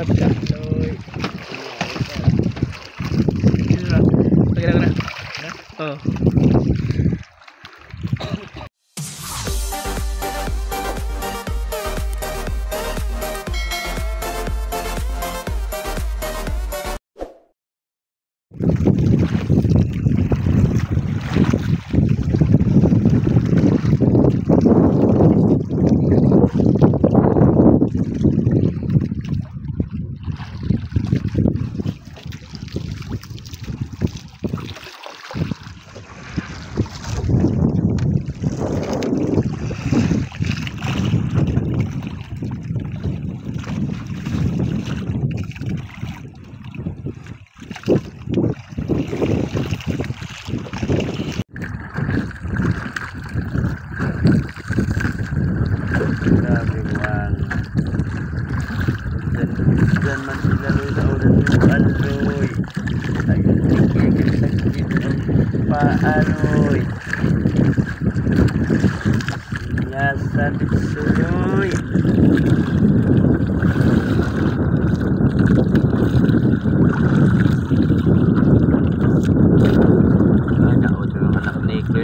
Sarap siya. Lagyan ko na. Oo. Aroy ya sabi suroy ada udah anak negro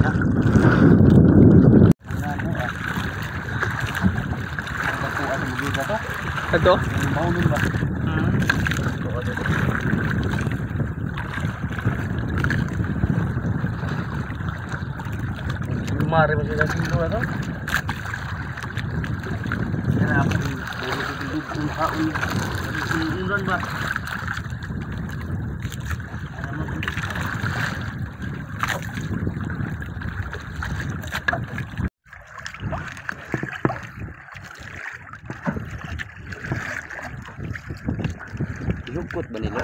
dah ada mau minum mari masih lagi itu atau kenapa itu haul umuran Pak luput banila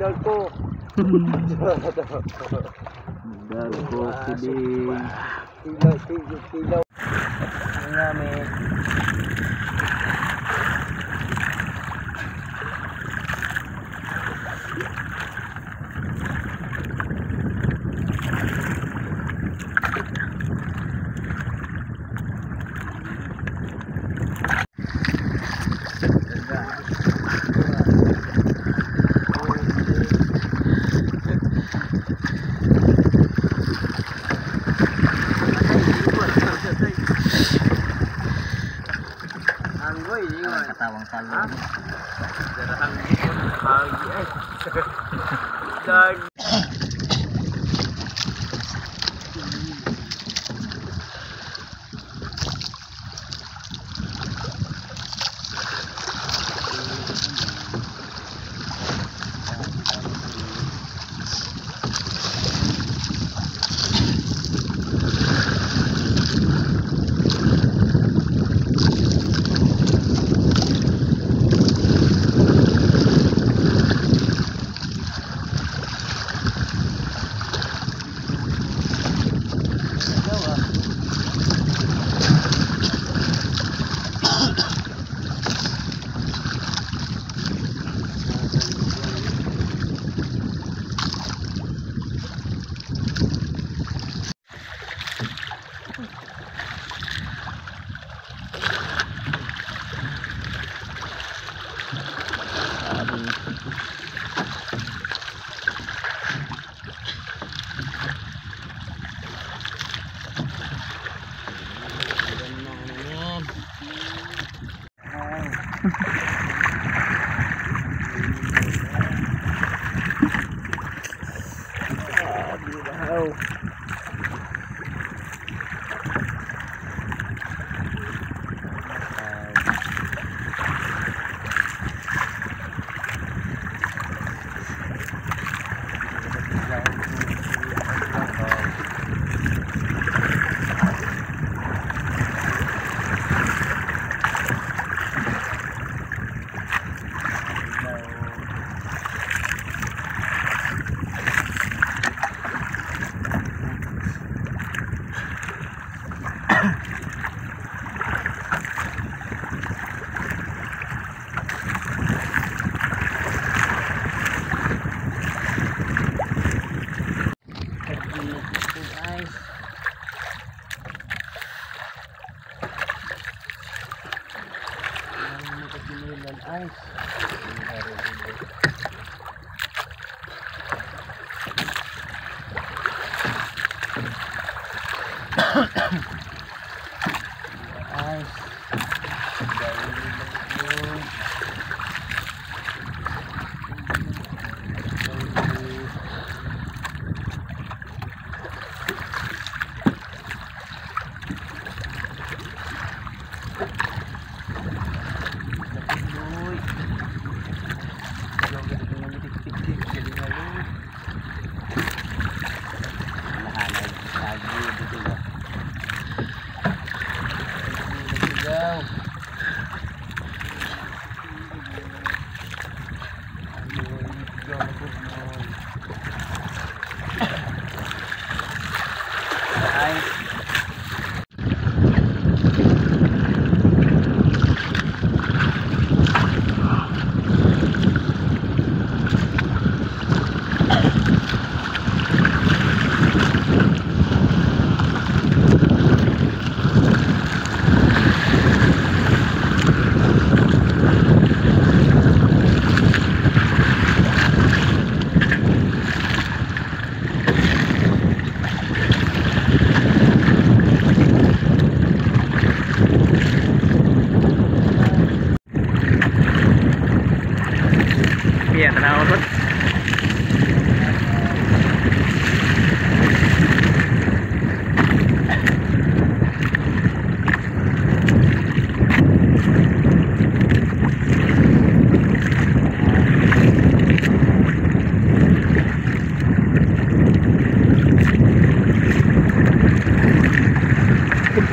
Dalgo namin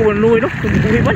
Con nuôi nó cùng vui quá.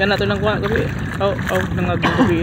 Yan natin ang kuha kapi. Oh, oh, nangagin kapi.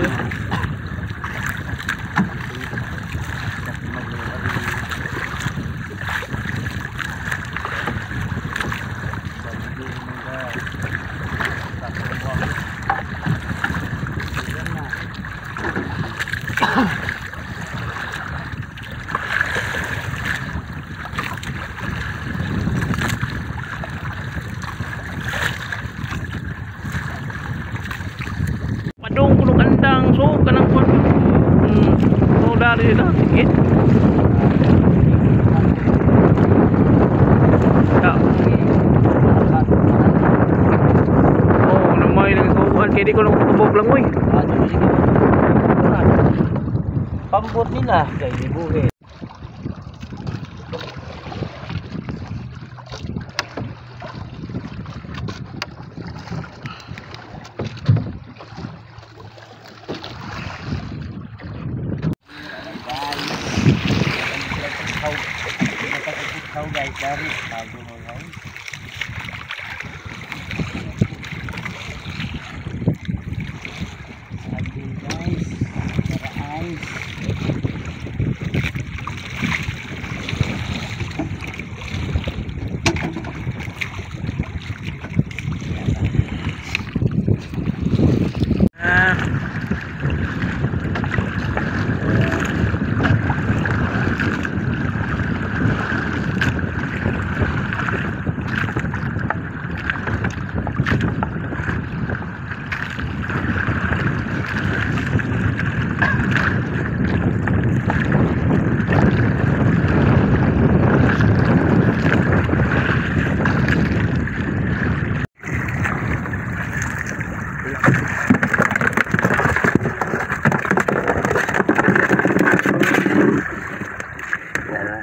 Pambot nila kay dibuhin.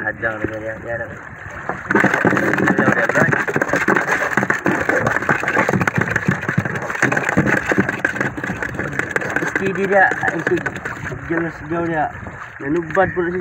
Hadlang na ganyan. Yan ang ilaw na brand. Steady niya. Ang sigaw niya. Nanubad po na siya.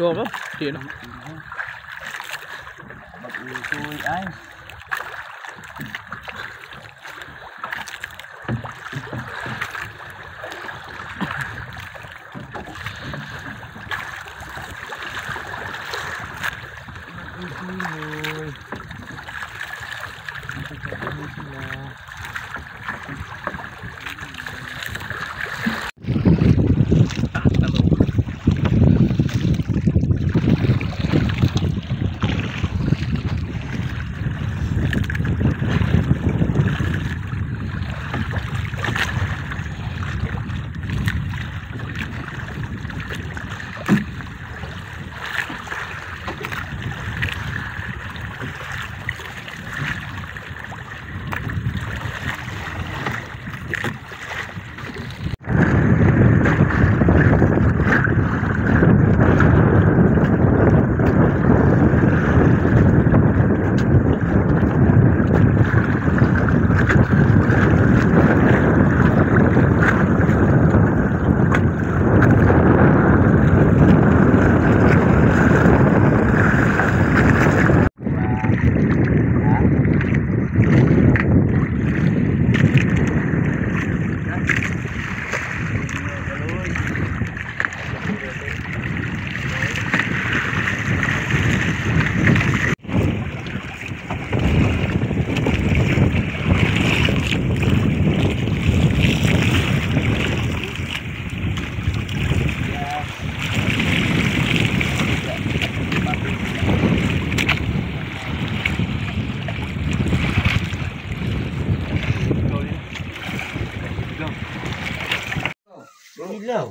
Dua apa? Dia nak. Bagi cuy ais.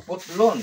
Putlon.